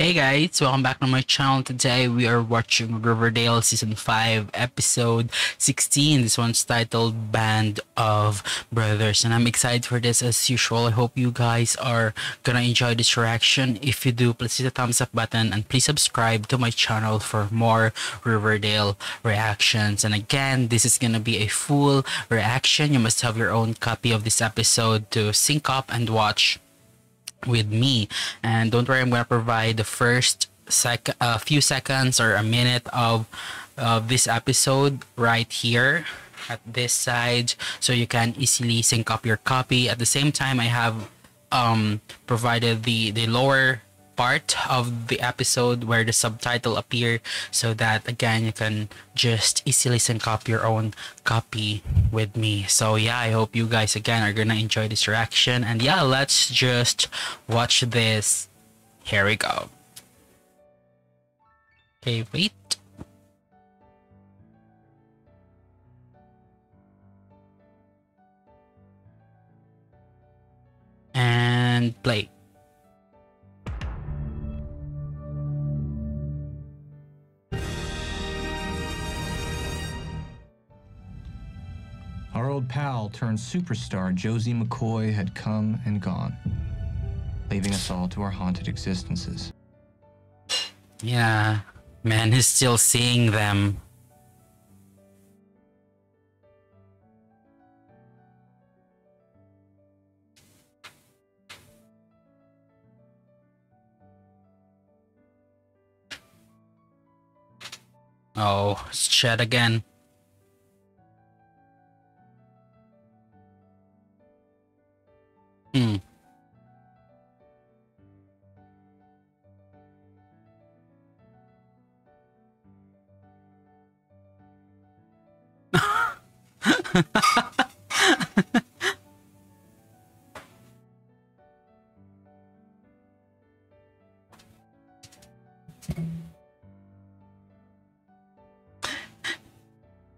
Hey guys, welcome back to my channel. Today we are watching Riverdale season 5 episode 16. This one's titled Band of Brothers, and I'm excited for this as usual. I hope you guys are gonna enjoy this reaction. If you do, please hit the thumbs up button and please subscribe to my channel for more Riverdale reactions. And again, this is gonna be a full reaction. You must have your own copy of this episode to sync up and watch with me. And don't worry, I'm gonna provide the first few seconds or a minute of this episode right here at this side, so you can easily sync up your copy. At the same time, I have provided the lower part of the episode where the subtitle appear, so that again you can just easily sync up your own copy with me. So yeah, I hope you guys again are gonna enjoy this reaction, and yeah, let's just watch this. Here we go. Okay, wait. And play. Our old pal turned superstar Josie McCoy had come and gone, leaving us all to our haunted existences. Yeah, man, he's still seeing them. Oh, it's Chad again.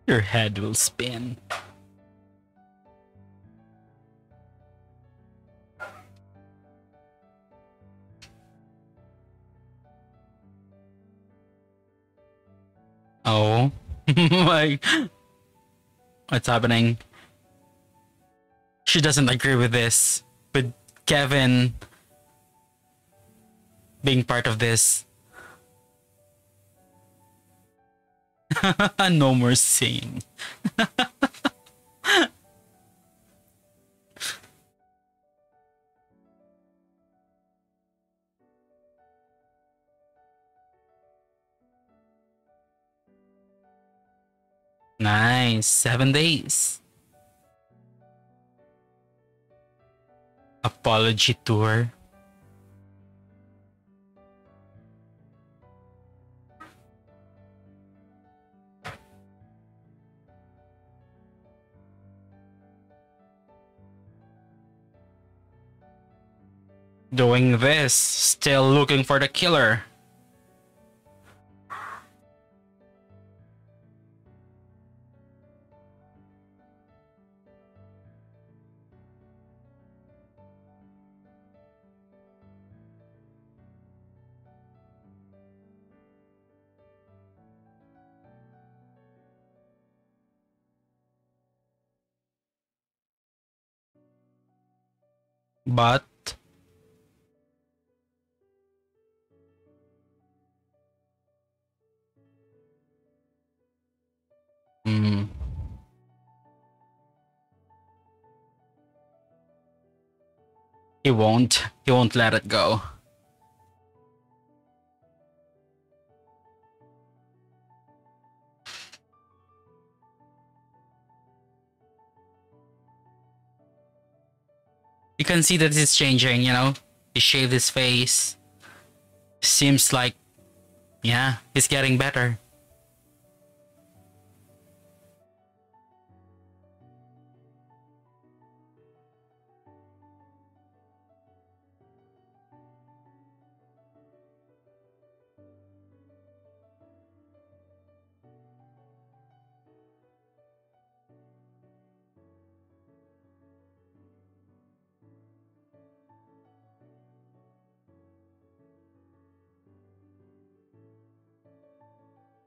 Your head will spin. Oh, like, what's happening? She doesn't agree with this, but Kevin being part of this. No more seeing. Nice. 7 days. Apology tour. Doing this, still looking for the killer. But he won't let it go. You can see that he's changing, you know. He shaved his face. Seems like, yeah, he's getting better.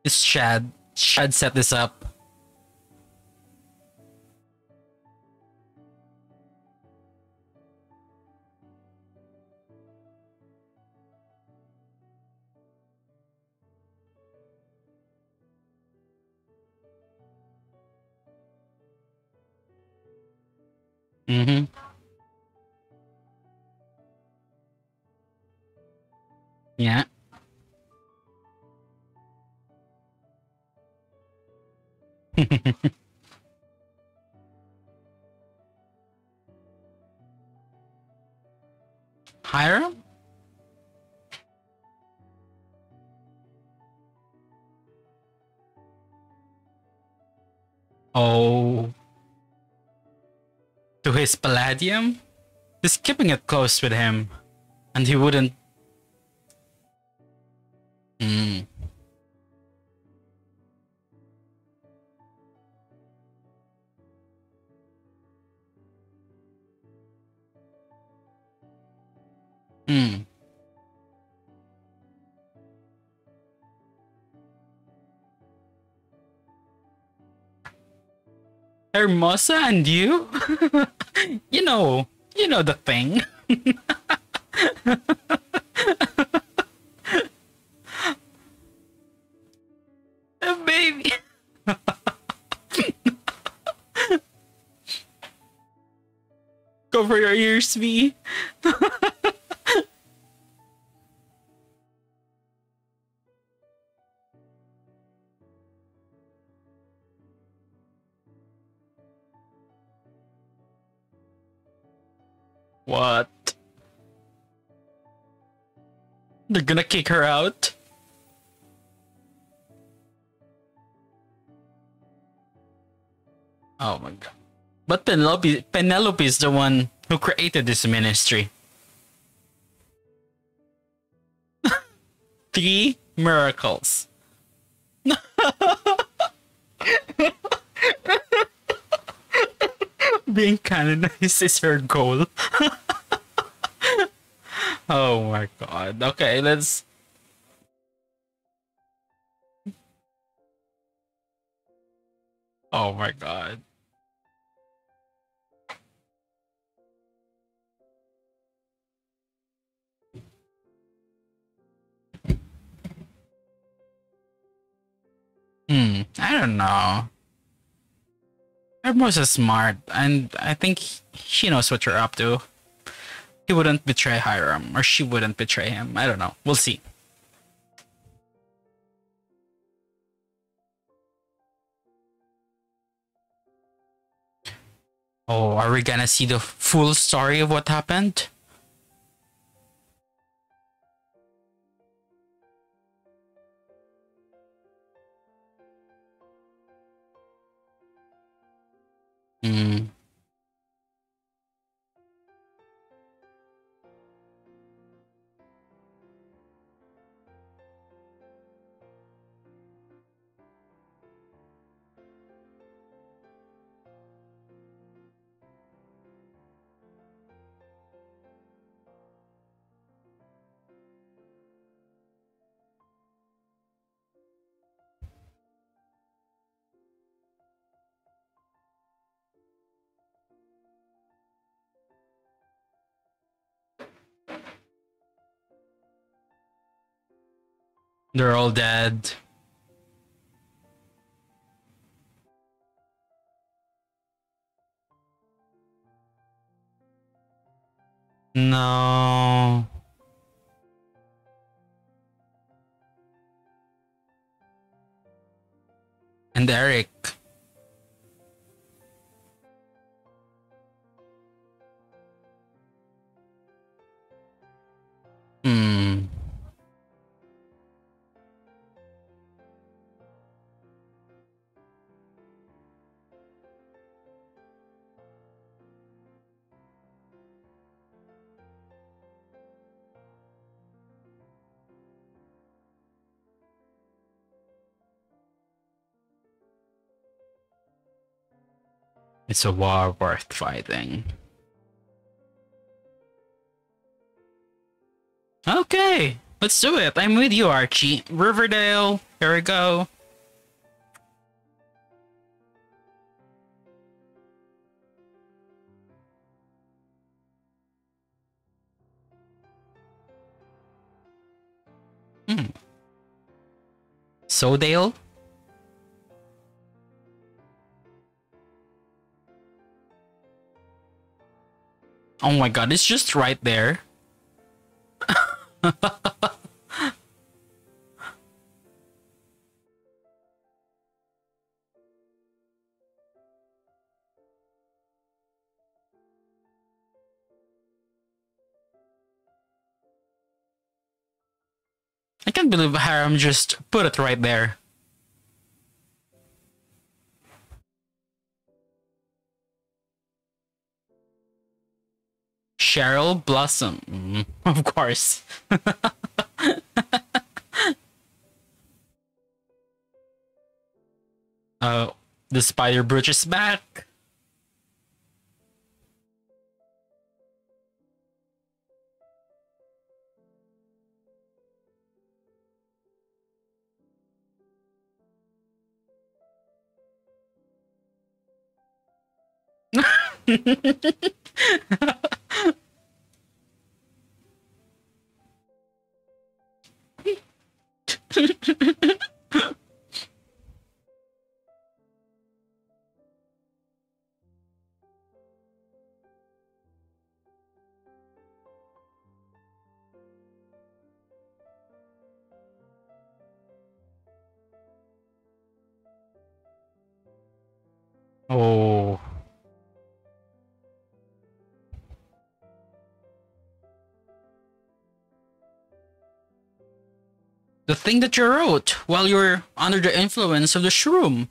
It's Chad. Chad set this up. Mm-hmm. Yeah. Hiram? Oh. To his palladium? He's keeping it close with him, and he wouldn't. Mm. Mm. Hermosa and you? you know the thing. Baby. Cover your ears, V. What? They're gonna kick her out? Oh my god. But Penelope is the one who created this ministry. 3 miracles. Being canonized is her goal. Oh my god. Okay, let's... Oh my god. I don't know. Hermosa is smart, and I think she knows what you're up to. He wouldn't betray Hiram, or she wouldn't betray him. I don't know. We'll see. Oh, are we gonna see the full story of what happened? Mm. They're all dead. No. And Eric. It's a war worth fighting. Okay, let's do it. I'm with you, Archie. Riverdale, here we go. Sodale? Oh my god, it's just right there. I can't believe Hiram just put it right there. Cheryl Blossom. Of course. The spider brooch is back. Oh. The thing that you wrote while you were under the influence of the shroom.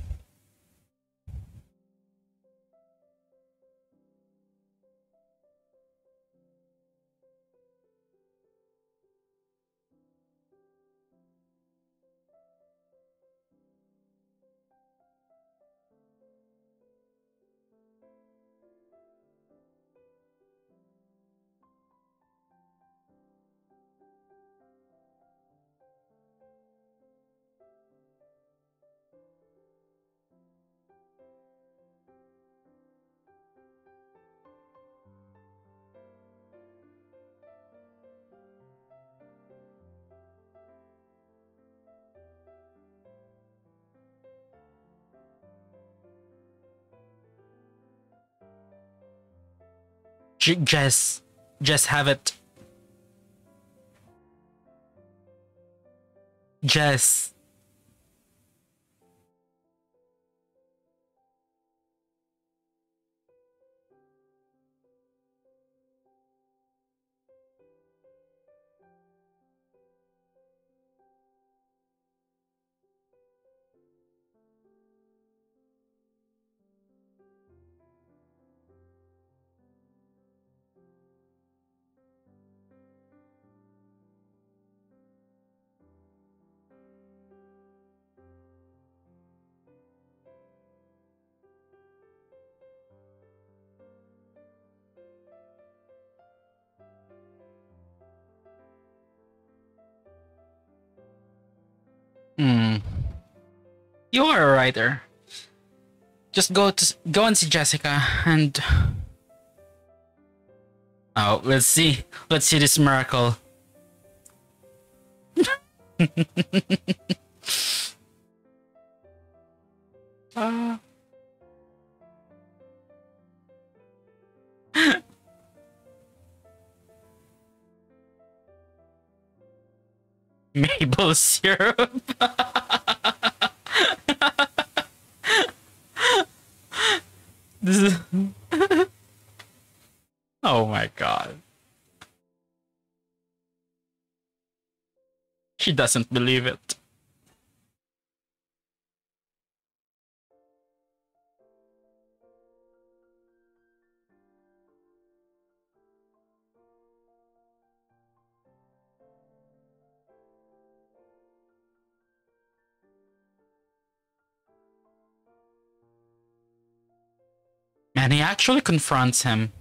Just have it. Jess. You are a writer. Just go and see Jessica and... Oh, let's see. Let's see this miracle. Maple syrup. This is oh my god. She doesn't believe it. And he actually confronts him.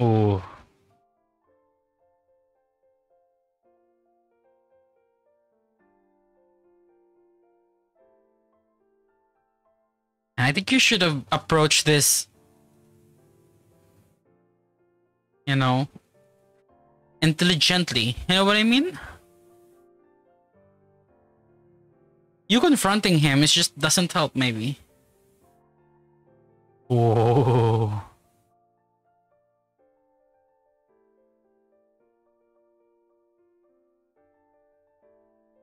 Ooh. I think you should have approached this, you know, intelligently. You know what I mean? You confronting him, it just doesn't help, maybe. Whoa.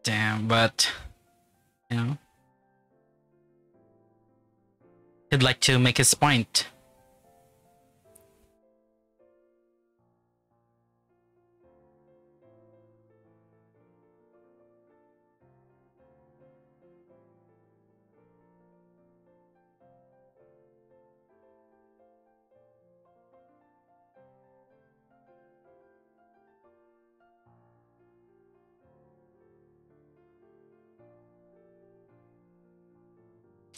Damn, but, you know, he'd like to make his point.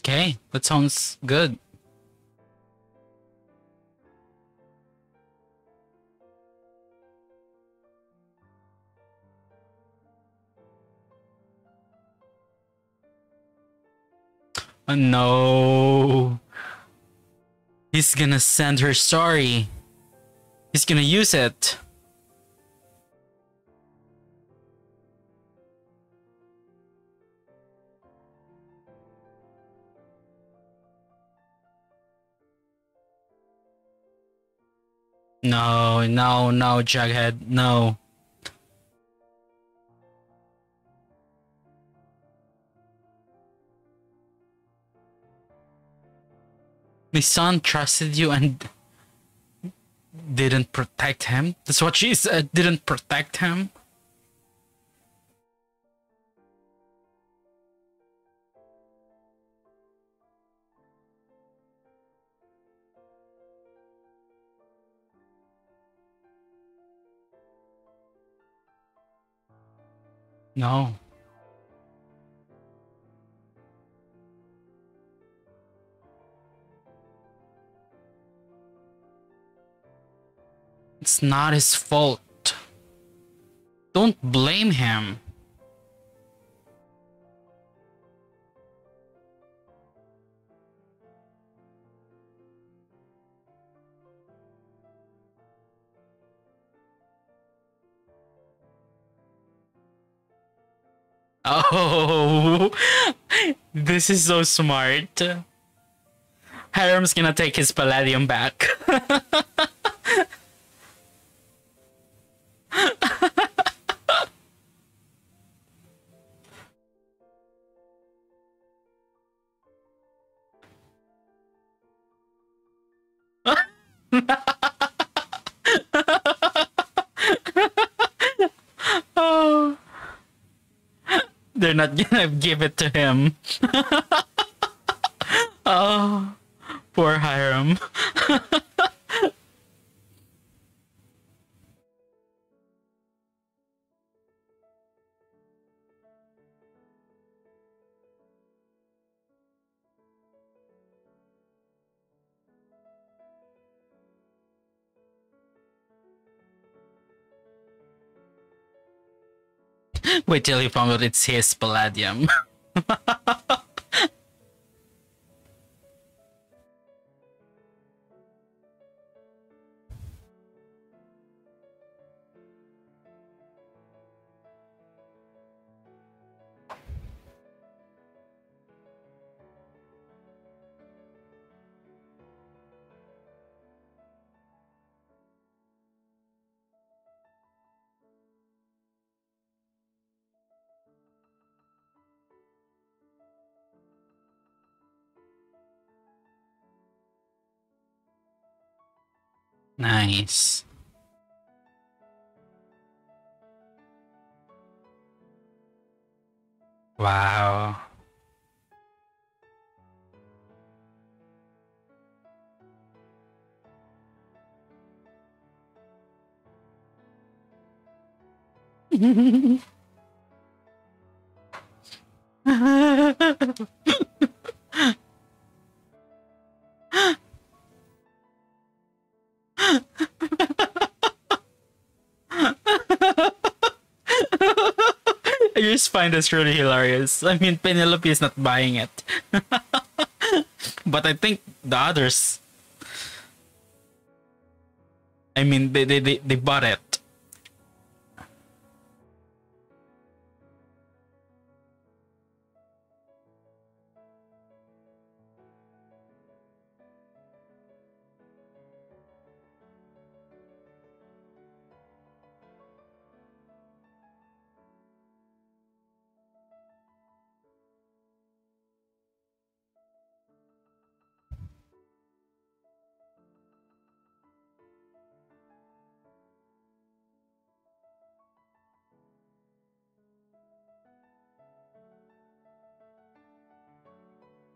Okay, that sounds good. Oh no. He's gonna send her sorry. He's gonna use it. No, no, no, Jughead, no. My son trusted you and didn't protect him. That's what she said, didn't protect him. No. It's not his fault. Don't blame him. Oh, this is so smart. Hiram's gonna take his palladium back. They're not gonna give it to him. Oh, poor Hiram. Wait till he found out it's his palladium. Nice. Wow. find this really hilarious. I mean, Penelope is not buying it. But I think the others, I mean, they bought it.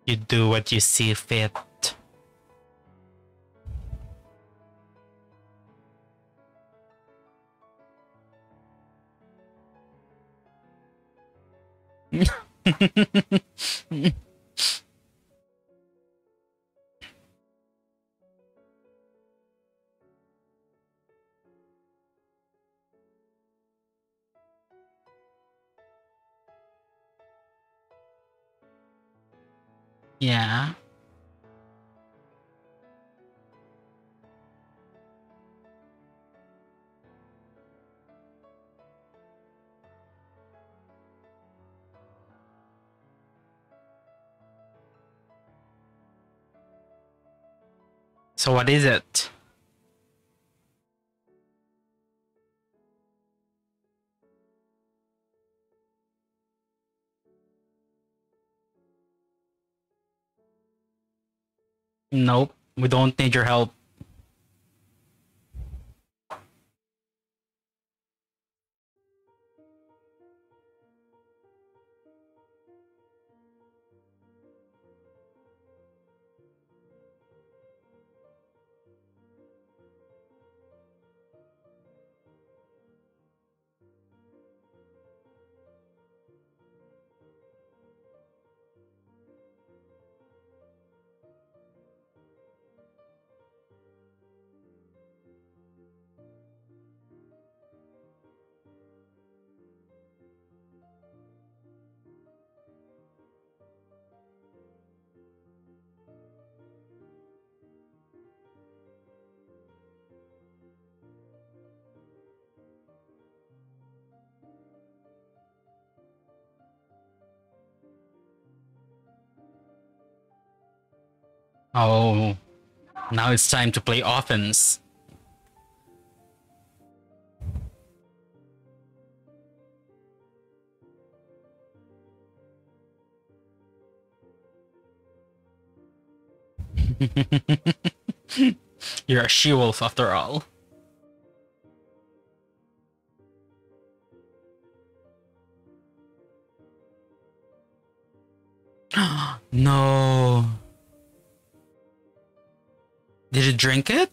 You do what you see fit. Yeah. So what is it? Nope, we don't need your help. Oh, now it's time to play offense. You're a she-wolf after all. No. Did you drink it?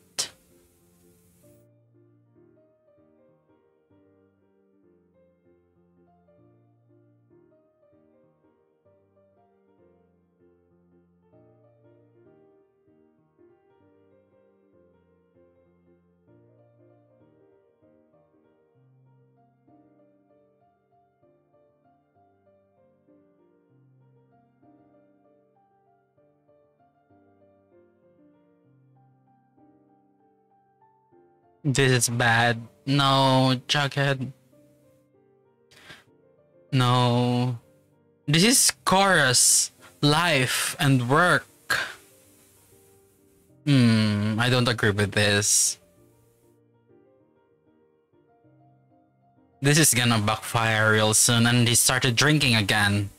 This is bad. No, Jughead. No. This is Cora's life and work. I don't agree with this. This is gonna backfire real soon, and he started drinking again.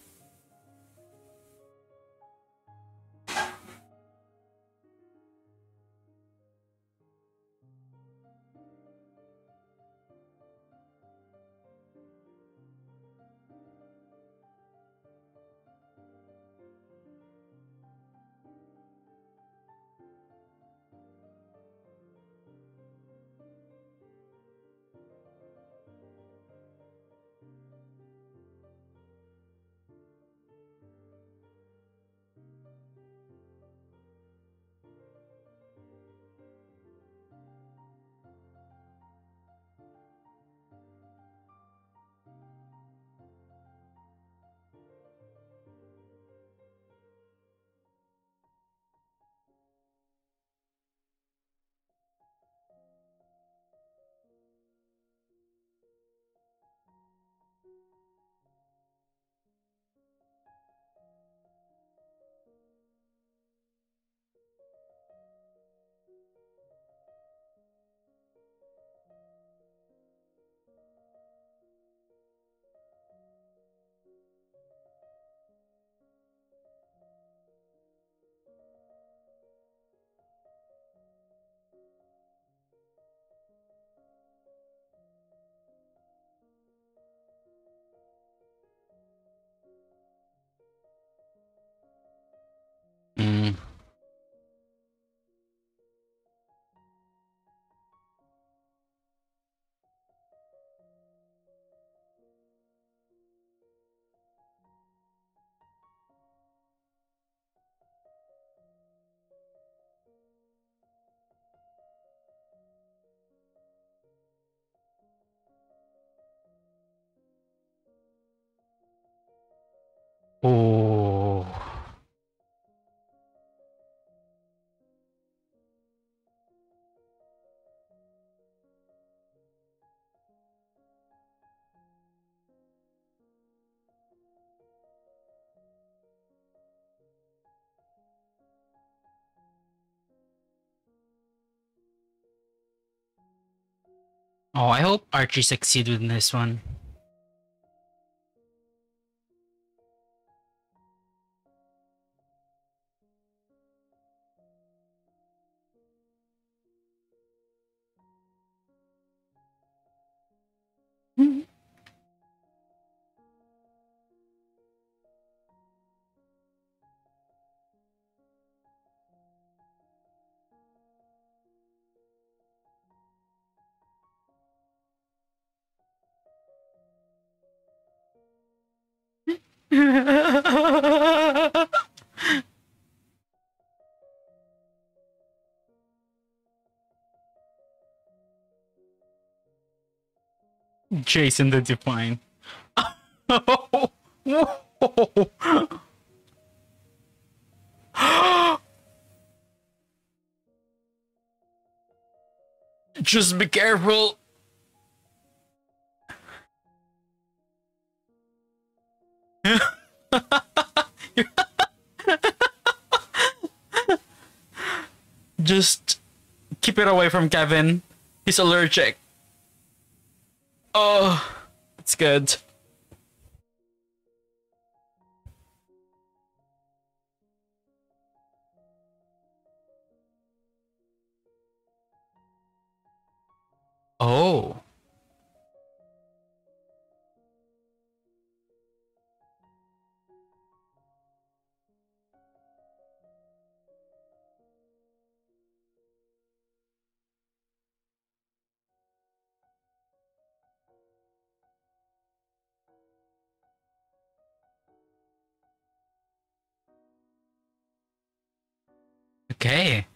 Oh, I hope Archie succeeds with this one. Jason the Divine. Just be careful. Just keep it away from Kevin. He's allergic. Oh, it's good. Oh. Okay.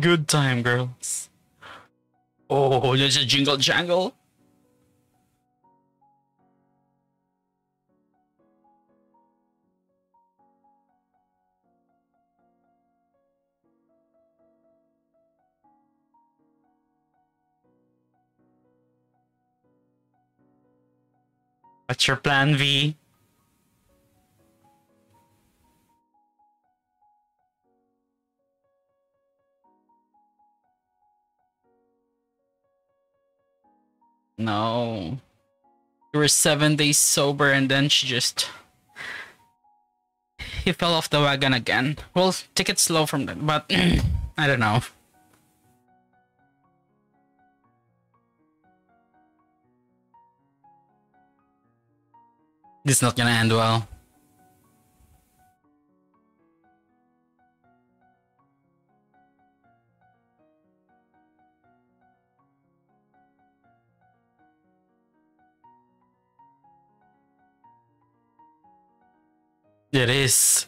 Good time, girls. Oh, there's a jingle jangle. What's your plan, V? No. You were 7 days sober and then she just... He fell off the wagon again. We'll take it slow from that, but I don't know. This is not gonna end well. It is.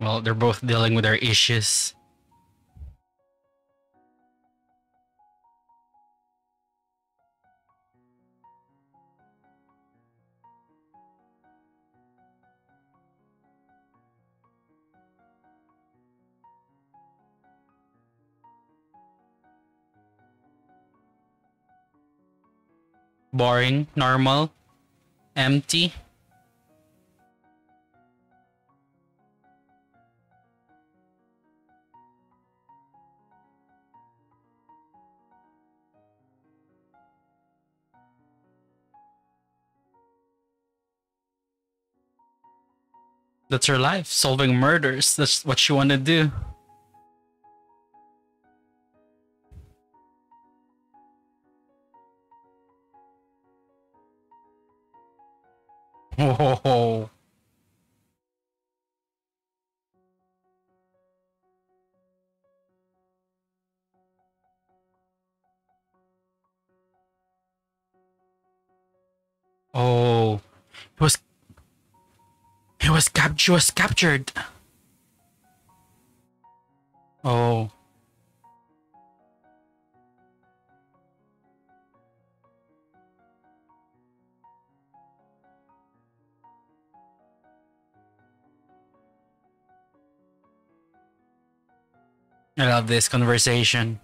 Well, they're both dealing with their issues. Boring, normal, empty. That's her life, solving murders. That's what she wanted to do. Whoa. Oh, she was captured. Oh. I love this conversation.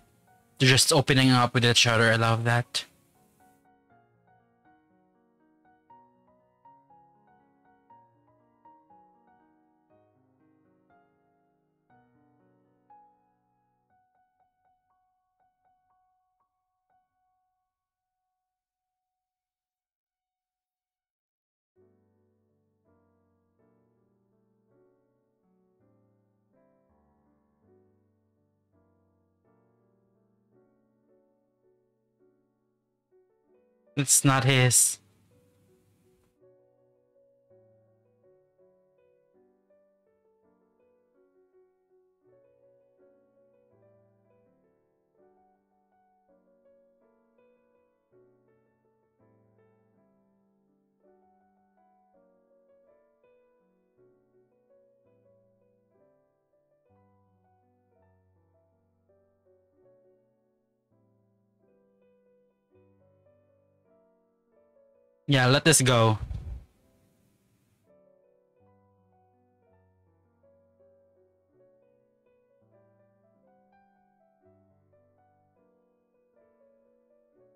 They're just opening up with each other. I love that. It's not his. Yeah, let this go.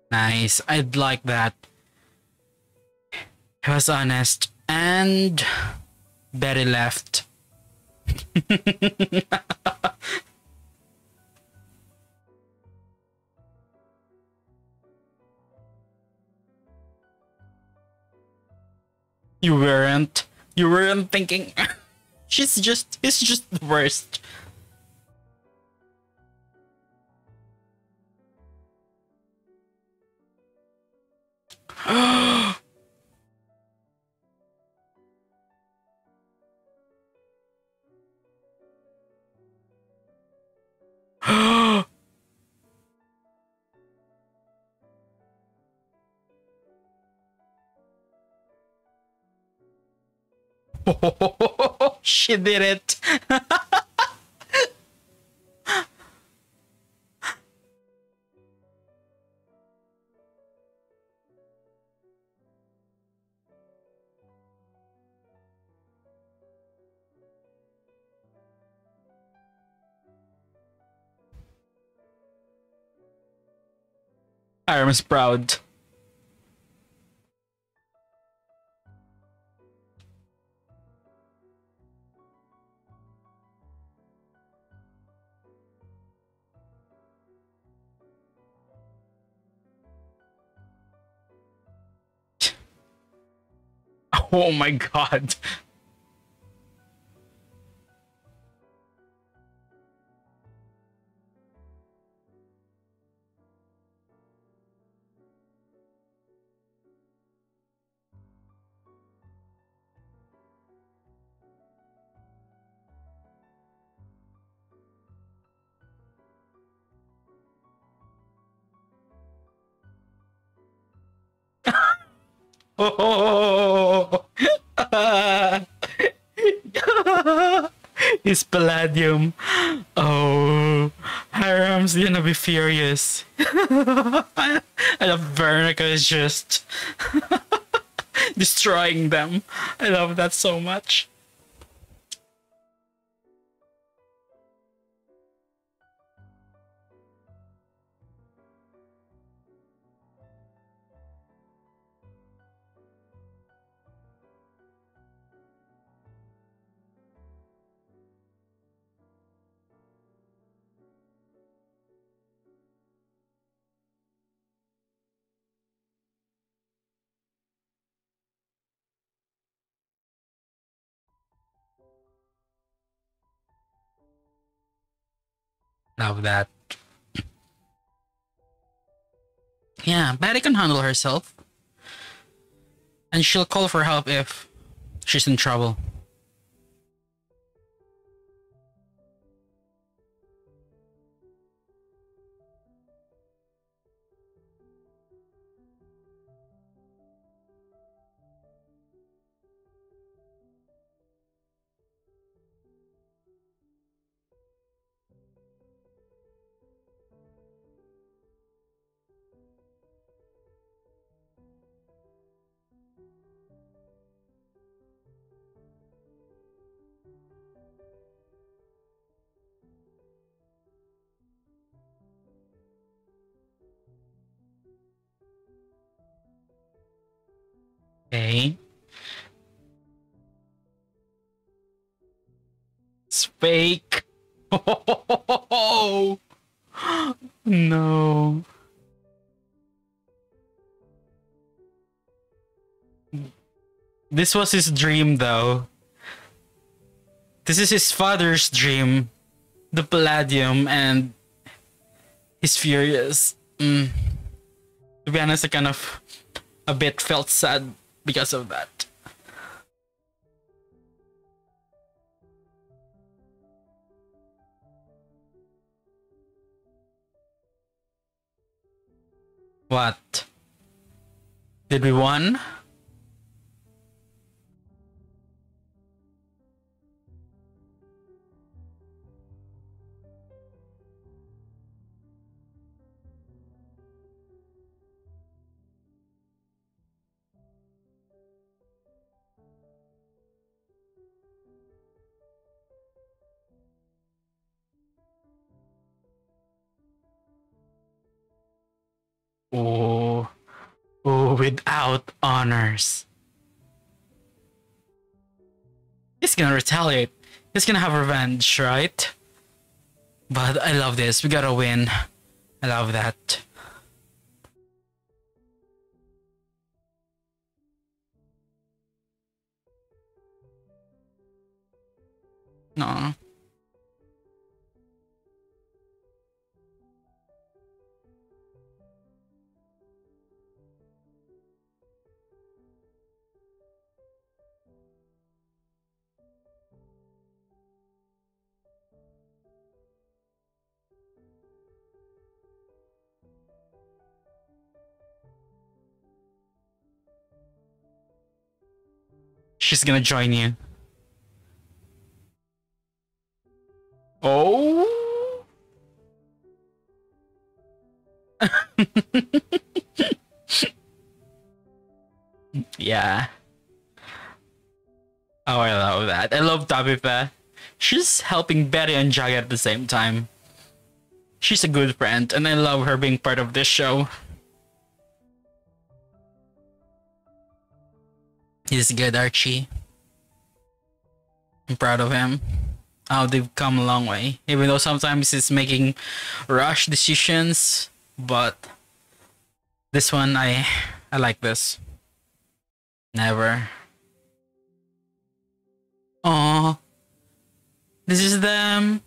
Nice. I'd like that. He was honest. And Betty left. You weren't thinking. It's just the worst. She did it. Hiram's proud. Oh my God. Oh, it's palladium. Oh, Hiram's gonna be furious. And Veronica is just destroying them. I love that so much. Now that. Yeah, Betty can handle herself. And she'll call for help if she's in trouble. Okay. It's fake. Oh, no. This was his dream, though. This is his father's dream. The Palladium, and he's furious. To be honest, I kind of a bit felt sad because of that. What? Did we win? Oh, without honors. He's gonna retaliate. He's gonna have revenge, right? But I love this. We gotta win. I love that. No. She's gonna join you. Oh. Yeah. Oh, I love that. I love Tabitha. She's helping Betty and Jughead at the same time. She's a good friend, and I love her being part of this show. He's good, Archie. I'm proud of him. How they've come a long way. Even though sometimes he's making rash decisions, but this one, I like this. Never. Oh, this is them.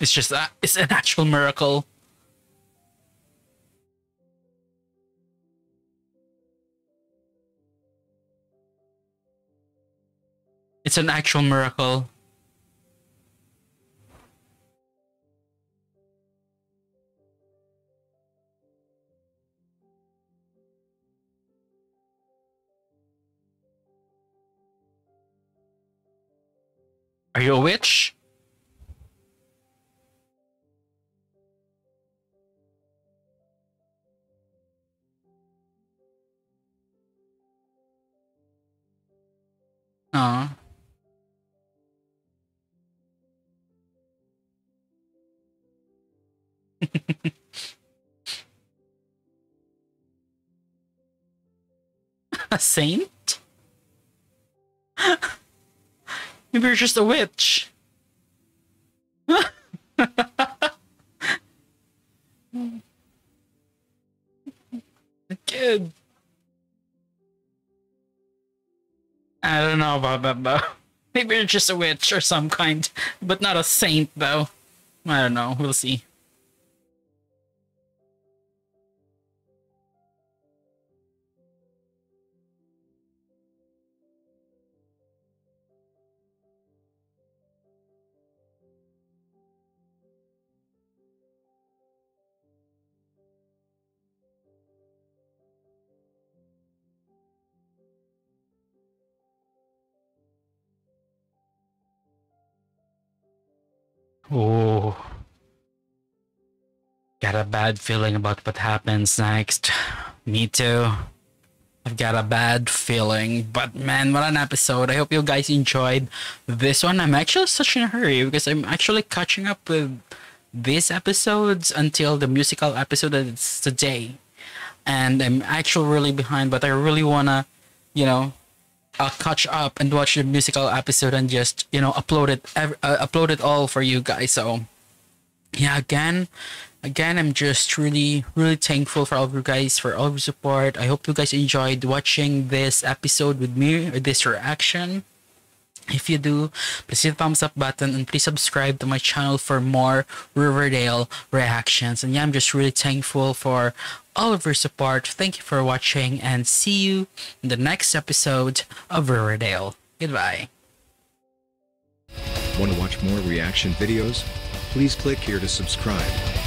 It's just that it's an actual miracle. It's an actual miracle. Are you a witch? No. A saint? Maybe you're just a witch. kid. I don't know about that, though. Maybe you're just a witch or some kind, but not a saint, though. I don't know. We'll see. Oh, got a bad feeling about what happens next. Me too. I've got a bad feeling, but man, what an episode. I hope you guys enjoyed this one. I'm actually such in a hurry because I'm actually catching up with these episodes until the musical episode that's today. And I'm actually really behind, but I really wanna, you know, I'll catch up and watch the musical episode and just, you know, upload it all for you guys. So yeah, again, I'm just really thankful for all of you guys, for all of your support. I hope you guys enjoyed watching this episode with me, or this reaction. If you do, please hit the thumbs up button and please subscribe to my channel for more Riverdale reactions. And yeah, I'm just really thankful for all of your support. Thank you for watching and see you in the next episode of Riverdale. Goodbye. Want to watch more reaction videos? Please click here to subscribe.